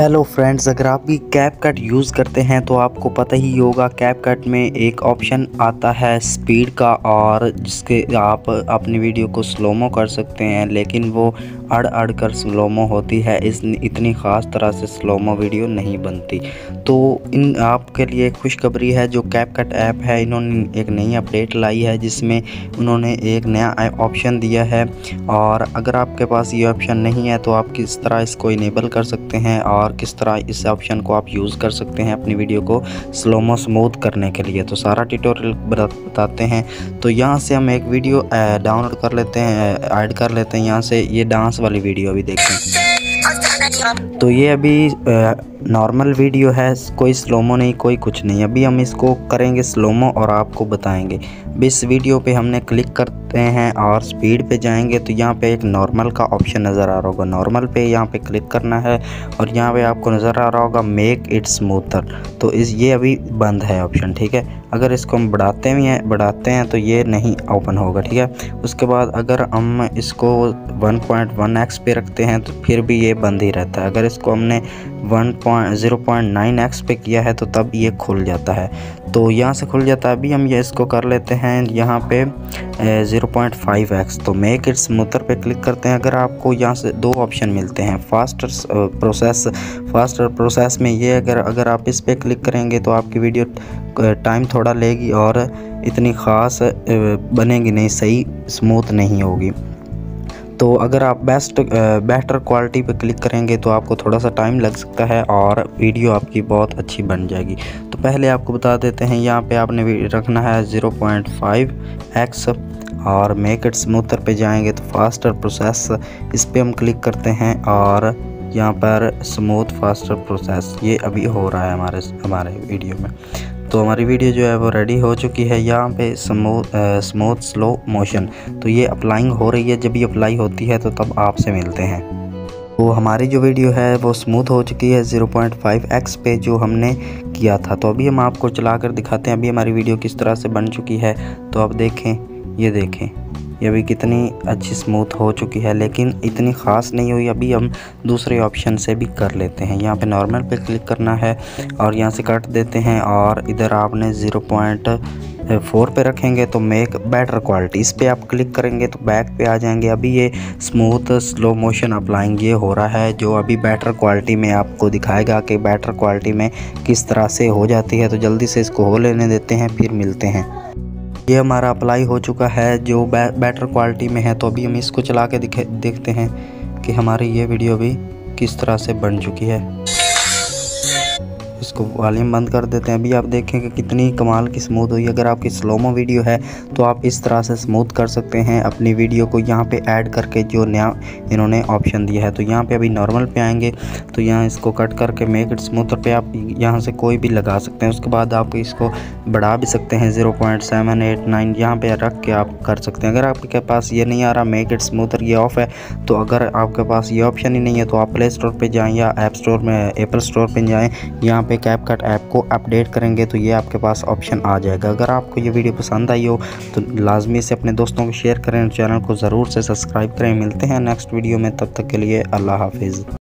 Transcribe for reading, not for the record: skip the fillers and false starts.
Hello friends, अगर आप भी CapCut यूज़ करते हैं तो आपको पता ही होगा CapCut में एक ऑप्शन आता है स्पीड का, और जिसके आप अपनी वीडियो को स्लोमो कर सकते हैं, लेकिन वो अड़ अड़ कर स्लोमो होती है। इस इतनी ख़ास तरह से स्लोमो वीडियो नहीं बनती। तो इन आपके लिए खुशखबरी है, जो CapCut ऐप है इन्होंने एक नई अपडेट लाई है जिसमें उन्होंने एक नया ऑप्शन दिया है। और अगर आपके पास ये ऑप्शन नहीं है तो आप किस तरह इसको इनेबल कर सकते हैं और किस तरह इस ऑप्शन को आप यूज़ कर सकते हैं अपनी वीडियो को स्लोमो स्मूथ करने के लिए, तो सारा ट्यूटोरियल बताते हैं। तो यहाँ से हम एक वीडियो डाउनलोड कर लेते हैं, ऐड कर लेते हैं। यहाँ से ये डांस वाली वीडियो भी देखते हैं। तो ये अभी नॉर्मल वीडियो है, कोई स्लोमो नहीं, कोई कुछ नहीं। अभी हम इसको करेंगे स्लोमो और आपको बताएंगे। अब इस वीडियो पे हमने क्लिक करते हैं और स्पीड पे जाएंगे तो यहाँ पे एक नॉर्मल का ऑप्शन नज़र आ रहा होगा। नॉर्मल पे यहाँ पे क्लिक करना है और यहाँ पे आपको नज़र आ रहा होगा मेक इट स्मूथर। तो इस ये अभी बंद है ऑप्शन, ठीक है। अगर इसको हम बढ़ाते हैं तो ये नहीं ओपन होगा, ठीक है। उसके बाद अगर हम इसको 1.1x पे रखते हैं तो फिर भी ये बंद ही रहता है। अगर इसको हमने 0.9x पे किया है तो तब ये खुल जाता है, तो यहाँ से खुल जाता है। अभी हम ये इसको कर लेते हैं यहाँ पे 0.5x। तो मेक इट स्मूथर पे क्लिक करते हैं। अगर आपको यहाँ से दो ऑप्शन मिलते हैं, फास्टर प्रोसेस में ये अगर आप इस पे क्लिक करेंगे तो आपकी वीडियो टाइम थोड़ा लेगी और इतनी ख़ास बनेगी नहीं, सही स्मूथ नहीं होगी। तो अगर आप बेहतर क्वालिटी पर क्लिक करेंगे तो आपको थोड़ा सा टाइम लग सकता है और वीडियो आपकी बहुत अच्छी बन जाएगी। तो पहले आपको बता देते हैं, यहाँ पे आपने रखना है 0.5x और मेक इट स्मूथर पे जाएंगे तो फास्टर प्रोसेस इस पर हम क्लिक करते हैं और यहाँ पर स्मूथ फास्टर प्रोसेस ये अभी हो रहा है हमारे वीडियो में। तो हमारी वीडियो जो है वो रेडी हो चुकी है। यहाँ पे स्मूथ स्लो मोशन, तो ये अप्लाइंग हो रही है। जब ये अप्लाई होती है तो तब आपसे मिलते हैं। तो हमारी जो वीडियो है वो स्मूथ हो चुकी है 0.5x पे जो हमने किया था। तो अभी हम आपको चला कर दिखाते हैं अभी हमारी वीडियो किस तरह से बन चुकी है। तो आप देखें, ये देखें, ये अभी कितनी अच्छी स्मूथ हो चुकी है, लेकिन इतनी ख़ास नहीं हुई। अभी हम दूसरे ऑप्शन से भी कर लेते हैं। यहाँ पे नॉर्मल पे क्लिक करना है और यहाँ से कट देते हैं और इधर आपने 0.4 पे रखेंगे तो मेक बेटर क्वालिटी इस पर आप क्लिक करेंगे तो बैक पे आ जाएंगे। अभी ये स्मूथ स्लो मोशन अप्लाइंग ये हो रहा है, जो अभी बेटर क्वालिटी में आपको दिखाएगा कि बेटर क्वालिटी में किस तरह से हो जाती है। तो जल्दी से इसको हो लेने देते हैं, फिर मिलते हैं। ये हमारा अप्लाई हो चुका है जो बेटर क्वालिटी में है। तो अभी हम इसको चला के देखते हैं कि हमारी ये वीडियो भी किस तरह से बन चुकी है। इसको वॉल्यूम बंद कर देते हैं। अभी आप देखें कि कितनी कमाल की स्मूथ हुई। अगर आपकी स्लोमो वीडियो है तो आप इस तरह से स्मूथ कर सकते हैं अपनी वीडियो को, यहाँ पे ऐड करके जो नया इन्होंने ऑप्शन दिया है। तो यहाँ पे अभी नॉर्मल पे आएंगे तो यहाँ इसको कट करके मेक इट स्मूथर पे आप यहाँ से कोई भी लगा सकते हैं। उसके बाद आप इसको बढ़ा भी सकते हैं 0.789 यहाँ पर रख के आप कर सकते हैं। अगर आपके पास ये नहीं आ रहा मेक इट स्मूथर, ये ऑफ है, तो अगर आपके पास ये ऑप्शन ही नहीं है तो आप प्ले स्टोर पर जाएँ या ऐप स्टोर में, एप्पल स्टोर पर जाएँ, यहाँ पे CapCut ऐप को अपडेट करेंगे तो ये आपके पास ऑप्शन आ जाएगा। अगर आपको ये वीडियो पसंद आई हो तो लाजमी से अपने दोस्तों को शेयर करें, चैनल को ज़रूर से सब्सक्राइब करें। मिलते हैं नेक्स्ट वीडियो में, तब तक के लिए अल्लाह हाफिज़।